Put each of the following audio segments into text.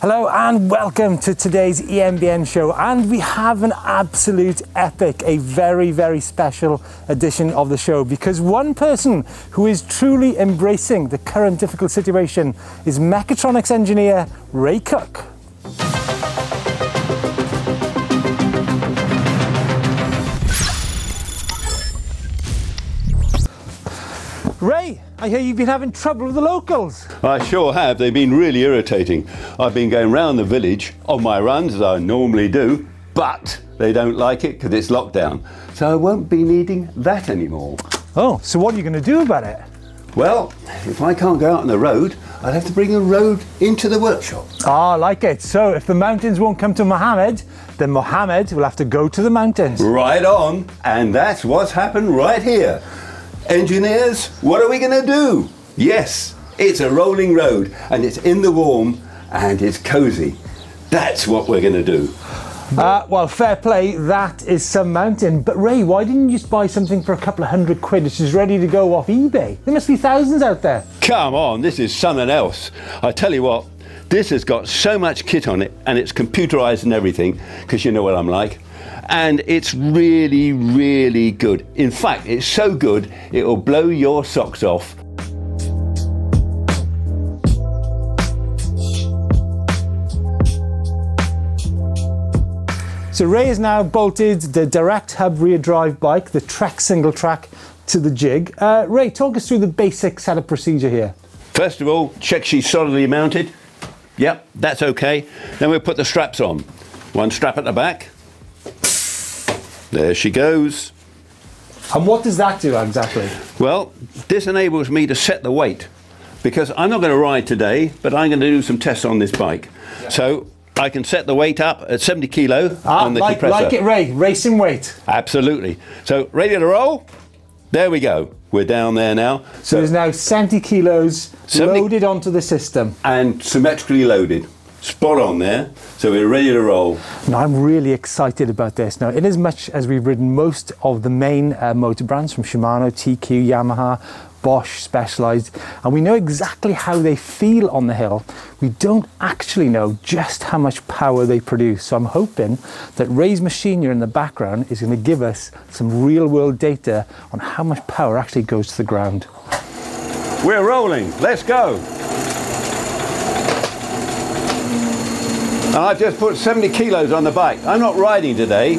Hello and welcome to today's EMBN show, and we have an absolute epic, a very, very special edition of the show, because one person who is truly embracing the current difficult situation is mechatronics engineer Ray Cook. Ray, I hear you've been having trouble with the locals. I sure have. They've been really irritating. I've been going round the village on my runs, as I normally do, but they don't like it because it's lockdown. So I won't be needing that anymore. Oh, so what are you going to do about it? Well, if I can't go out on the road, I'll have to bring the road into the workshop. Ah, I like it. So if the mountains won't come to Mohammed, then Mohammed will have to go to the mountains. Right on. And that's what's happened right here. Engineers, what are we gonna do? Yes, it's a rolling road, and it's in the warm, and it's cozy. That's what we're gonna do. Well, fair play, that is some mountain. But Ray, why didn't you just buy something for a couple of £100 which is ready to go off eBay? There must be thousands out there. Come on, this is something else. I tell you what, this has got so much kit on it, and it's computerized and everything, because you know what I'm like. And it's really, really good. In fact, it's so good, it will blow your socks off. So Ray has now bolted the direct hub rear drive bike, the Trek single track, to the jig. Ray, talk us through the basic setup procedure here. First of all, check she's solidly mounted. Yep, that's okay. Then we'll put the straps on. One strap at the back. There she goes. And what does that do exactly? Well, this enables me to set the weight, because I'm not going to ride today, but I'm going to do some tests on this bike. Yeah. So I can set the weight up at 70 kilo on the compressor. Like it, Ray, racing weight. Absolutely. So ready to roll? There we go. We're down there now. So there's now 70 kilos 70 loaded onto the system. And symmetrically loaded. Spot on there, so we're ready to roll. Now I'm really excited about this. Now, in as much as we've ridden most of the main motor brands from Shimano, TQ, Yamaha, Bosch, Specialized, and we know exactly how they feel on the hill, we don't actually know just how much power they produce. So I'm hoping that Ray's machine here in the background is going to give us some real world data on how much power actually goes to the ground. We're rolling, let's go. And I've just put 70 kilos on the bike. I'm not riding today.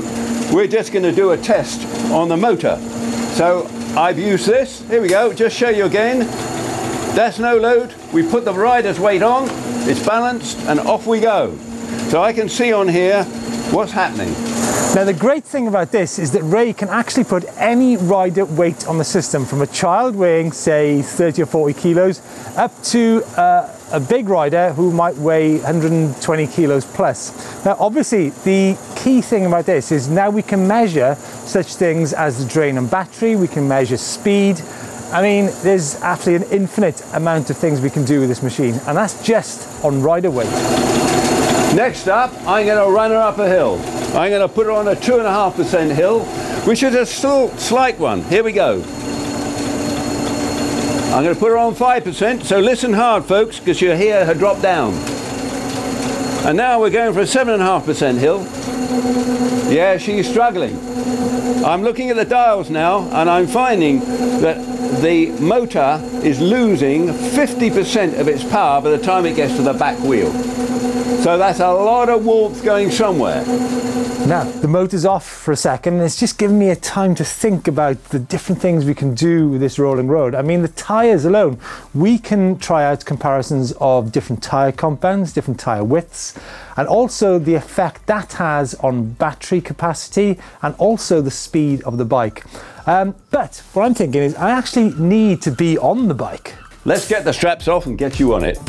We're just going to do a test on the motor. So I've used this. Here we go. Just show you again. That's no load. We put the rider's weight on. It's balanced, and off we go. So I can see on here what's happening. Now the great thing about this is that Ray can actually put any rider weight on the system, from a child weighing say 30 or 40 kilos up to a big rider who might weigh 120 kilos plus. Now obviously the key thing about this is now we can measure such things as the drain and battery, we can measure speed. I mean, there's actually an infinite amount of things we can do with this machine, and that's just on rider weight. Next up, I'm going to run her up a hill. I'm going to put her on a 2.5% hill, which is a slight one. Here we go. I'm going to put her on 5%, so listen hard, folks, because you'll hear her drop down. And now we're going for a 7.5% hill. Yeah, she's struggling. I'm looking at the dials now, and I'm finding that the motor is losing 50% of its power by the time it gets to the back wheel. So that's a lot of warmth going somewhere. Now, the motor's off for a second, and it's just given me a time to think about the different things we can do with this rolling road. I mean, the tyres alone, we can try out comparisons of different tyre compounds, different tyre widths, and also the effect that has on battery capacity and also the speed of the bike. But what I'm thinking is I actually need to be on the bike. Let's get the straps off and get you on it.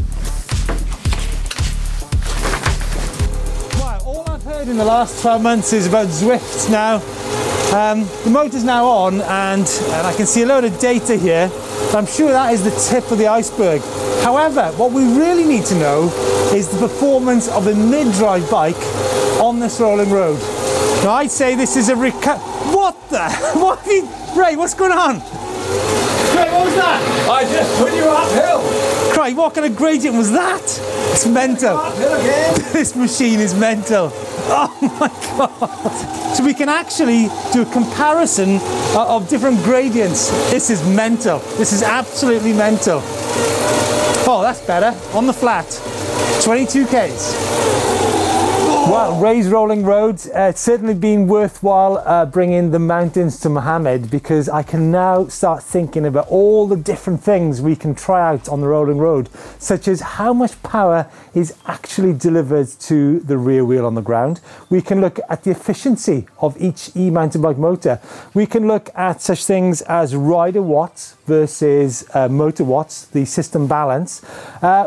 In the last 12 months is about Zwift now. The motor's now on, and I can see a load of data here. I'm sure that is the tip of the iceberg. However, what we really need to know is the performance of a mid-drive bike on this rolling road. Now I'd say this is a what the? What have you, Ray, what's going on? Craig, what was that? I just put you uphill. Craig, what kind of gradient was that? It's mental. This machine is mental. Oh my God. So we can actually do a comparison of different gradients. This is mental. This is absolutely mental. Oh, that's better. On the flat, 22 Ks. Well, Ray's Rolling Roads, it's certainly been worthwhile bringing the mountains to Mohammed, because I can now start thinking about all the different things we can try out on the rolling road, such as how much power is actually delivered to the rear wheel on the ground. We can look at the efficiency of each e-mountain bike motor. We can look at such things as rider watts versus motor watts, the system balance.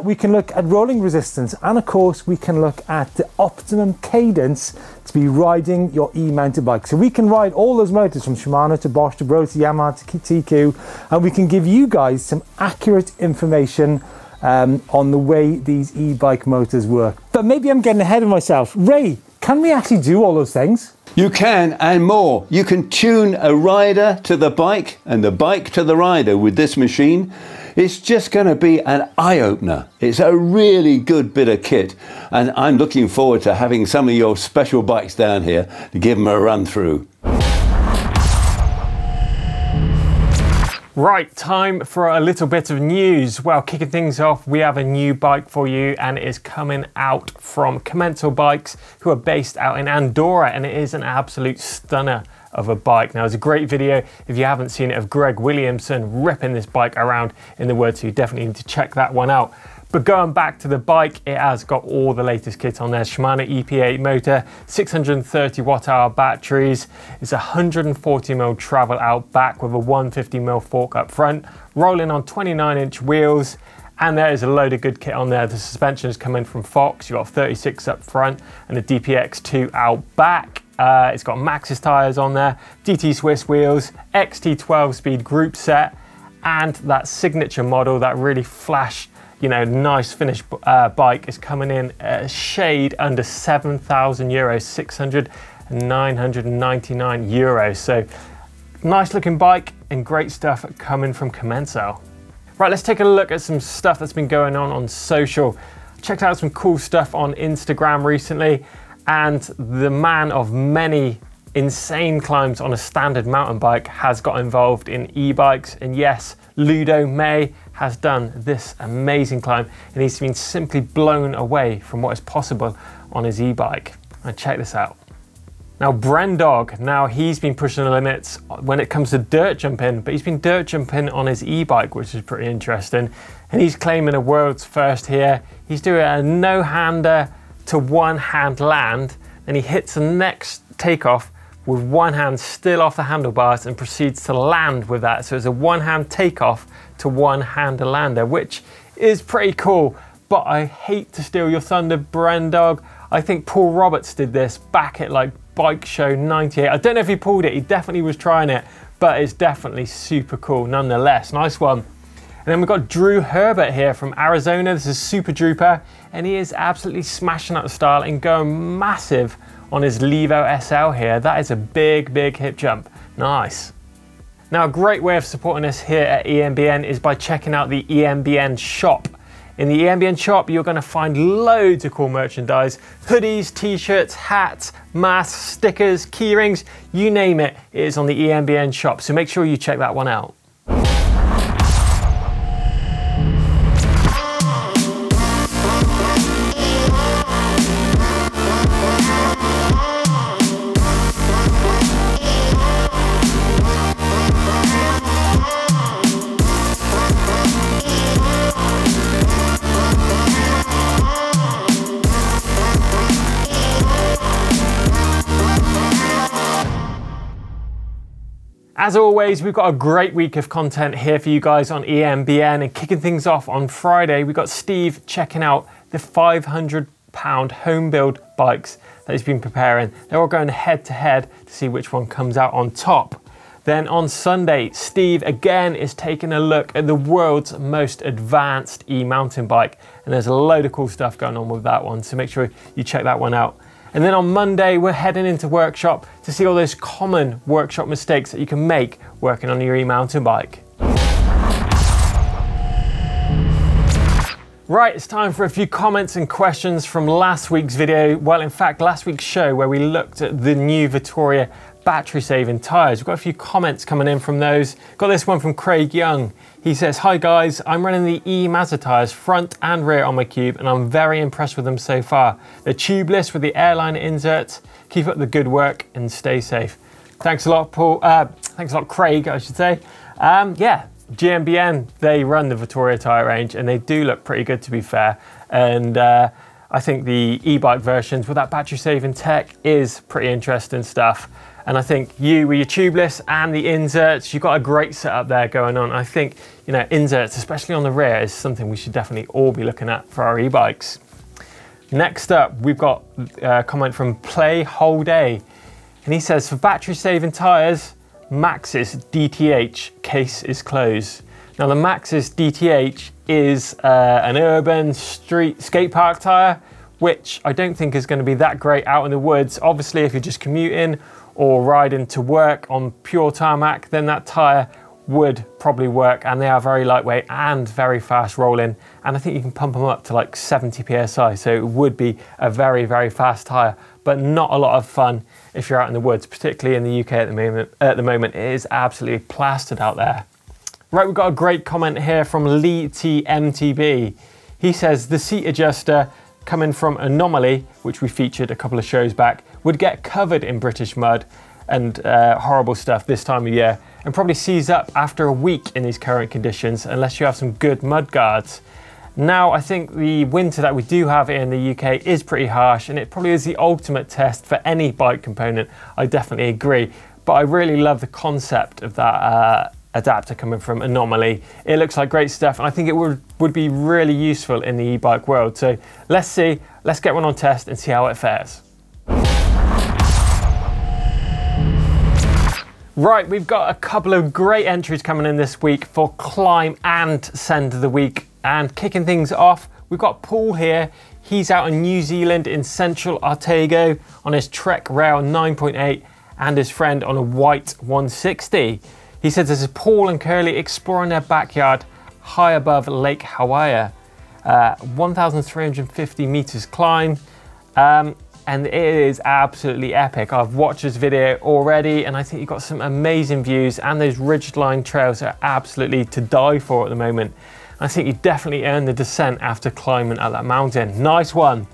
We can look at rolling resistance, and of course we can look at the optimum cadence to be riding your e-mountain bike. So we can ride all those motors from Shimano to Bosch to Bros to Yamaha to TQ, and we can give you guys some accurate information on the way these e-bike motors work. But maybe I'm getting ahead of myself. Ray, can we actually do all those things? You can, and more. You can tune a rider to the bike and the bike to the rider with this machine. It's just going to be an eye-opener. It's a really good bit of kit, and I'm looking forward to having some of your special bikes down here to give them a run through. Right, time for a little bit of news. Well, kicking things off, we have a new bike for you, and it is coming out from Comento Bikes, who are based out in Andorra, and it is an absolute stunner of a bike. Now, there's a great video, if you haven't seen it, of Greg Williamson ripping this bike around in the woods, so you definitely need to check that one out. But going back to the bike, it has got all the latest kit on there. Shimano EP8 motor, 630 watt-hour batteries, it's 140mm travel out back with a 150mm fork up front, rolling on 29-inch wheels, and there is a load of good kit on there. The suspension is coming from Fox, you've got 36 up front and a DPX2 out back. It's got Maxxis tyres on there, DT Swiss wheels, XT 12-speed group set, and that signature model, that really flash, you know, nice finished bike is coming in a shade under €7,000, 6,999 euros. So nice looking bike and great stuff coming from Commencal. Right, let's take a look at some stuff that's been going on social. Checked out some cool stuff on Instagram recently. And the man of many insane climbs on a standard mountain bike has got involved in e-bikes. And yes, Ludo May has done this amazing climb, and he's been simply blown away from what is possible on his e-bike. And check this out. Now, Bren Dogg, now he's been pushing the limits when it comes to dirt jumping, but he's been dirt jumping on his e-bike, which is pretty interesting. And he's claiming a world's first here. He's doing a no-hander to one hand land, and he hits the next takeoff with one hand still off the handlebars and proceeds to land with that. So it's a one hand takeoff to one hand lander, which is pretty cool. But I hate to steal your thunder, Bren Dogg. I think Paul Roberts did this back at like Bike Show 98. I don't know if he pulled it, he definitely was trying it, but it's definitely super cool nonetheless. Nice one. And then we've got Drew Herbert here from Arizona. This is Super Drooper, and he is absolutely smashing out the style and going massive on his Levo SL here. That is a big, big hip jump. Nice. Now, a great way of supporting us here at EMBN is by checking out the EMBN shop. In the EMBN shop, you're going to find loads of cool merchandise. Hoodies, t-shirts, hats, masks, stickers, key rings, you name it, it is on the EMBN shop. So make sure you check that one out. As always, we've got a great week of content here for you guys on EMBN, and kicking things off on Friday, we've got Steve checking out the 500-pound home build bikes that he's been preparing. They're all going head to head to see which one comes out on top. Then on Sunday, Steve again is taking a look at the world's most advanced e-mountain bike, and there's a load of cool stuff going on with that one, so make sure you check that one out. And then on Monday, we're heading into workshop to see all those common workshop mistakes that you can make working on your e-mountain bike. Right, it's time for a few comments and questions from last week's video. Well, in fact, last week's show where we looked at the new Vittoria battery saving tires. We've got a few comments coming in from those. Got this one from Craig Young. He says, "Hi guys, I'm running the E-Mazda tires front and rear on my Cube and I'm very impressed with them so far. They're tubeless with the airline inserts. Keep up the good work and stay safe." Thanks a lot, Paul. Thanks a lot, Craig, I should say. Yeah, GMBN, they run the Vittoria tire range and they do look pretty good, to be fair. And I think the e-bike versions with that battery saving tech is pretty interesting stuff. And I think you, with your tubeless and the inserts, you've got a great setup there going on. I think, you know, inserts, especially on the rear, is something we should definitely all be looking at for our e-bikes. Next up, we've got a comment from Play Whole Day. And he says, "For battery saving tires, Maxxis DTH case is closed." Now the Maxxis DTH is an urban street skate park tire, which I don't think is going to be that great out in the woods. Obviously, if you're just commuting or riding to work on pure tarmac, then that tire would probably work, and they are very lightweight and very fast rolling. And I think you can pump them up to like 70 PSI. So it would be a very, very fast tire, but not a lot of fun if you're out in the woods, particularly in the UK at the moment. It is absolutely plastered out there. Right, we've got a great comment here from Lee T MTB. He says, "The seat adjuster coming from Anomaly, which we featured a couple of shows back, would get covered in British mud and horrible stuff this time of year, and probably seize up after a week in these current conditions, unless you have some good mud guards." Now, I think the winter that we do have here in the UK is pretty harsh, and it probably is the ultimate test for any bike component. I definitely agree, but I really love the concept of that adapter coming from Anomaly. It looks like great stuff, and I think it would be really useful in the e-bike world. So let's see, let's get one on test and see how it fares. Right, we've got a couple of great entries coming in this week for climb and send of the week. And kicking things off, we've got Paul here. He's out in New Zealand in central Otago on his Trek Rail 9.8 and his friend on a white 160. He says, "This is Paul and Curly exploring their backyard high above Lake Hawaii. 1,350 meters climb, and it is absolutely epic. I've watched this video already and I think you've got some amazing views, and those ridgeline trails are absolutely to die for at the moment. I think you definitely earned the descent after climbing up that mountain." Nice one.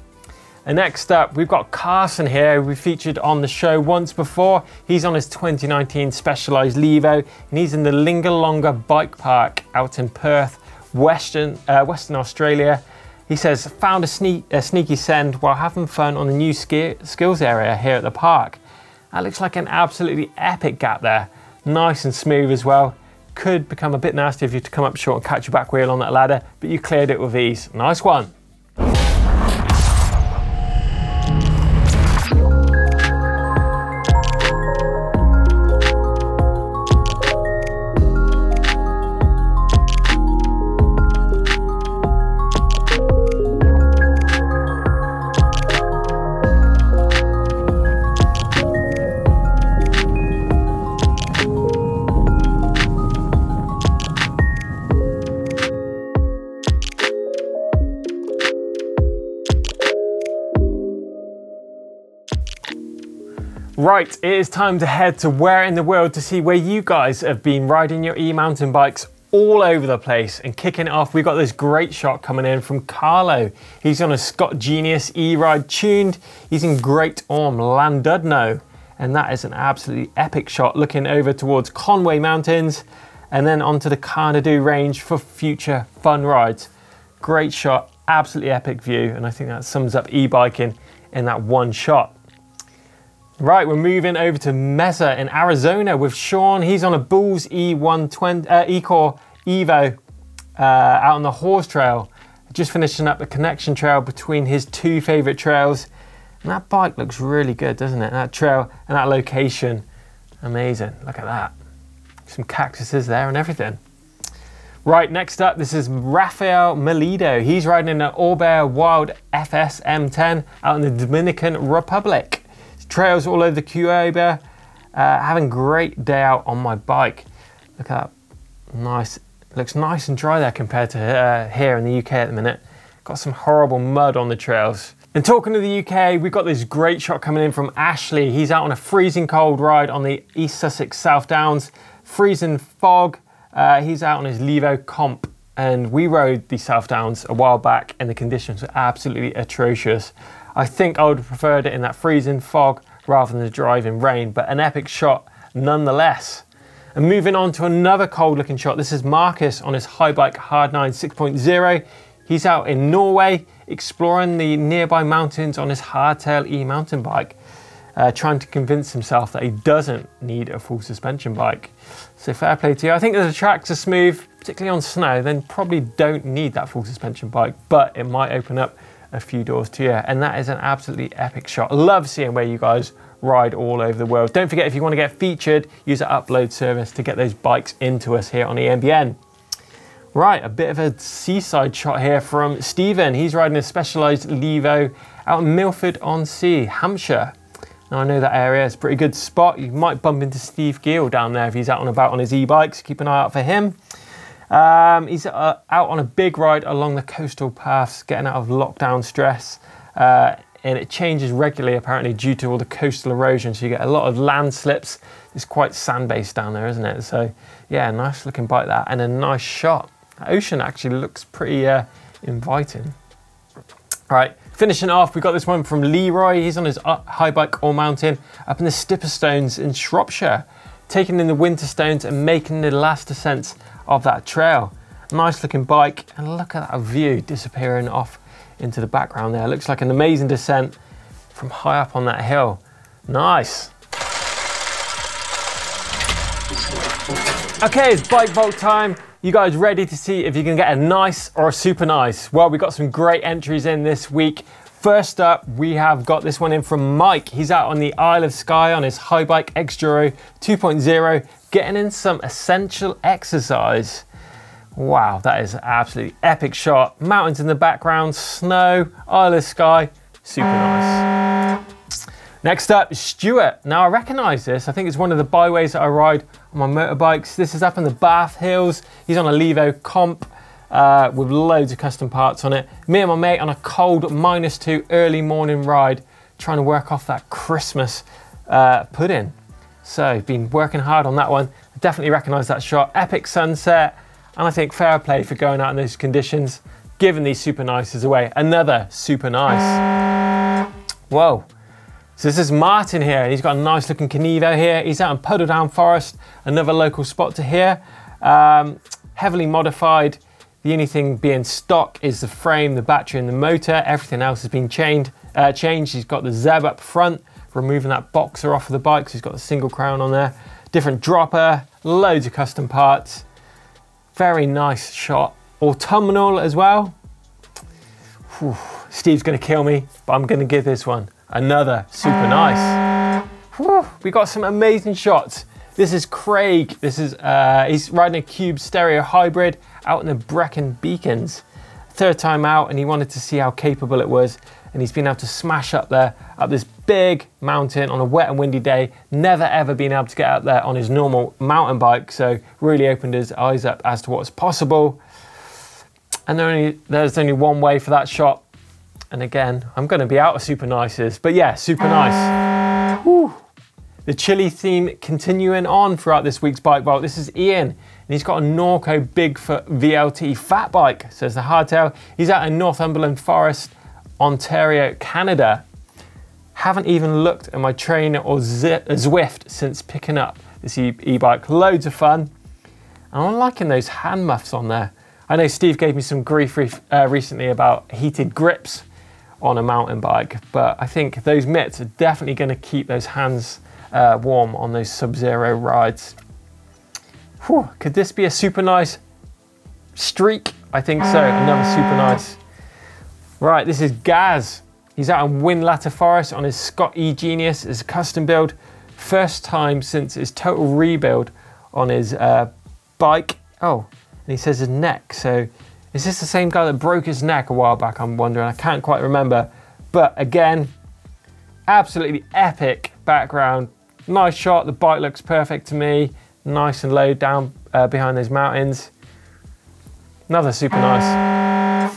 And next up, we've got Carson here, who we featured on the show once before. He's on his 2019 Specialized Levo, and he's in the Lingalonga Bike Park out in Perth, Western Australia. He says, "Found a sneaky send while having fun on the new skills area here at the park. That looks like an absolutely epic gap there. Nice and smooth as well. Could become a bit nasty if you come up short and catch your back wheel on that ladder, but you cleared it with ease." Nice one. Right, it is time to head to Where in the World to see where you guys have been riding your e-mountain bikes all over the place. And kicking it off, we got this great shot coming in from Carlo. He's on a Scott Genius e-ride tuned. He's in Great Orme, Llandudno. And that is an absolutely epic shot looking over towards Conway Mountains and then onto the Carnarvon range for future fun rides. Great shot, absolutely epic view. And I think that sums up e-biking in that one shot. Right, we're moving over to Mesa in Arizona with Sean. He's on a Bulls E120, E-Core Evo out on the horse trail. Just finishing up the connection trail between his two favorite trails. And that bike looks really good, doesn't it? That trail and that location, amazing, look at that. Some cactuses there and everything. Right, next up, this is Rafael Melido. He's riding in an Orbea Wild FS M10 out in the Dominican Republic. Trails all over the Cuba, having a great day out on my bike. Look at that, nice, looks nice and dry there compared to here in the UK at the minute. Got some horrible mud on the trails. And talking to the UK, we've got this great shot coming in from Ashley. He's out on a freezing cold ride on the East Sussex South Downs, freezing fog. He's out on his Levo Comp, and we rode the South Downs a while back and the conditions were absolutely atrocious. I think I would have preferred it in that freezing fog rather than the driving rain, but an epic shot nonetheless. And moving on to another cold looking shot, this is Marcus on his Hybike Hard 9 6.0. He's out in Norway exploring the nearby mountains on his Hardtail e-mountain bike, trying to convince himself that he doesn't need a full suspension bike. So fair play to you. I think that the tracks are smooth, particularly on snow, then probably don't need that full suspension bike, but it might open up a few doors to you. And that is an absolutely epic shot. Love seeing where you guys ride all over the world. Don't forget, if you want to get featured, use our upload service to get those bikes into us here on EMBN. Right, a bit of a seaside shot here from Stephen. He's riding a Specialized Levo out in Milford-on-Sea, Hampshire. Now I know that area, it's a pretty good spot. You might bump into Steve Gill down there if he's out and about on his e-bikes. Keep an eye out for him. He's out on a big ride along the coastal paths, getting out of lockdown stress. And it changes regularly apparently due to all the coastal erosion. So you get a lot of landslips. It's quite sand-based down there, isn't it? So yeah, nice looking bike that, and a nice shot. That ocean actually looks pretty inviting. All right, finishing off, we've got this one from Leroy. He's on his Hybike All-Mountain up in the Stipper Stones in Shropshire, taking in the winter stones and making the last descents of that trail. Nice looking bike, and look at that view disappearing off into the background there. Looks like an amazing descent from high up on that hill. Nice. Okay, it's bike vault time. You guys ready to see if you can get a nice or a super nice? Well, we got some great entries in this week. First up, we have got this one in from Mike. He's out on the Isle of Skye on his Hybike X-Duro 2.0, getting in some essential exercise. Wow, that is an absolutely epic shot. Mountains in the background, snow, Isle of Skye, super nice. Next up is Stuart. Now I recognize this. I think it's one of the byways that I ride on my motorbikes. This is up in the Bath Hills. He's on a Levo Comp. With loads of custom parts on it. Me and my mate on a cold -2 early morning ride, trying to work off that Christmas pudding. So been working hard on that one. I definitely recognize that shot. Epic sunset, and I think fair play for going out in those conditions, giving these super nices away. Another super nice. Whoa. So this is Martin here, and he's got a nice looking Canevo here. He's out in Puddle Down Forest, another local spot to here. Heavily modified. The only thing being stock is the frame, the battery and the motor. Everything else has been changed. He's got the Zeb up front, removing that boxer off of the bike. So he's got the single crown on there. Different dropper, loads of custom parts. Very nice shot. Autumnal as well. Whew. Steve's gonna kill me, but I'm gonna give this one another super nice. Whew. We got some amazing shots. This is Craig. This is he's riding a Cube Stereo Hybrid out in the Brecon Beacons. Third time out, and he wanted to see how capable it was, and he's been able to smash up there, up this big mountain on a wet and windy day. Never ever been able to get out there on his normal mountain bike, so really opened his eyes up as to what's possible. And there's only one way for that shot. And again, I'm gonna be out of super nices, but yeah, super nice. Whew. The chilly theme continuing on throughout this week's bike vault. This is Ian, and he's got a Norco Bigfoot VLT fat bike, so it's the hardtail. He's out in Northumberland Forest, Ontario, Canada. Haven't even looked at my trainer or Zwift since picking up this e-bike. Loads of fun. And I'm liking those hand muffs on there. I know Steve gave me some grief recently about heated grips on a mountain bike, but I think those mitts are definitely gonna keep those hands warm on those Sub-Zero rides. Whew, could this be a super nice streak? I think so, another super nice. Right, this is Gaz. He's out in Winlatter Forest on his Scott E-Genius. It's a custom build. First time since his total rebuild on his bike. Oh, and he says his neck. So is this the same guy that broke his neck a while back? I'm wondering, I can't quite remember. But again, absolutely epic background. Nice shot, the bike looks perfect to me. Nice and low down behind those mountains. Another super nice.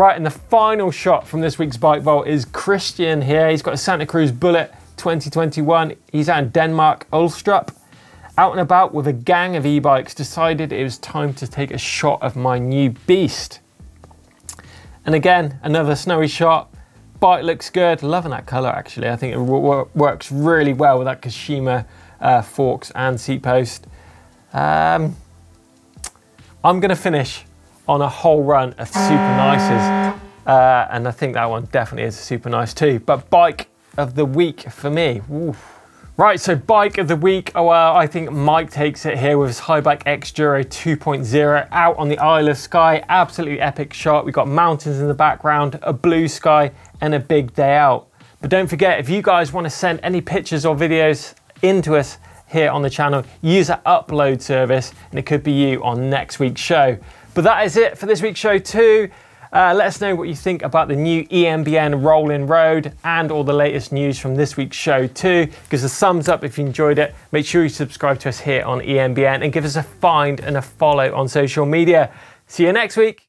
Right, and the final shot from this week's Bike Vault is Christian here. He's got a Santa Cruz Bullet 2021. He's out in Denmark, Ulstrup. Out and about with a gang of e-bikes, decided it was time to take a shot of my new beast. And again, another snowy shot. Bike looks good, loving that color actually. I think it works really well with that Kashima forks and seat post. I'm gonna finish on a whole run of super nices. And I think that one definitely is super nice too. But bike of the week for me. Ooh. Right, so bike of the week, well, I think Mike takes it here with his Highbike X Duro 2.0 out on the Isle of Skye. Absolutely epic shot. We've got mountains in the background, a blue sky, and a big day out. But don't forget, if you guys want to send any pictures or videos into us here on the channel, use our upload service, and it could be you on next week's show. But that is it for this week's show too. Let us know what you think about the new EMBN Rollin' Road and all the latest news from this week's show too. Give us a thumbs up if you enjoyed it. Make sure you subscribe to us here on EMBN and give us a find and a follow on social media. See you next week.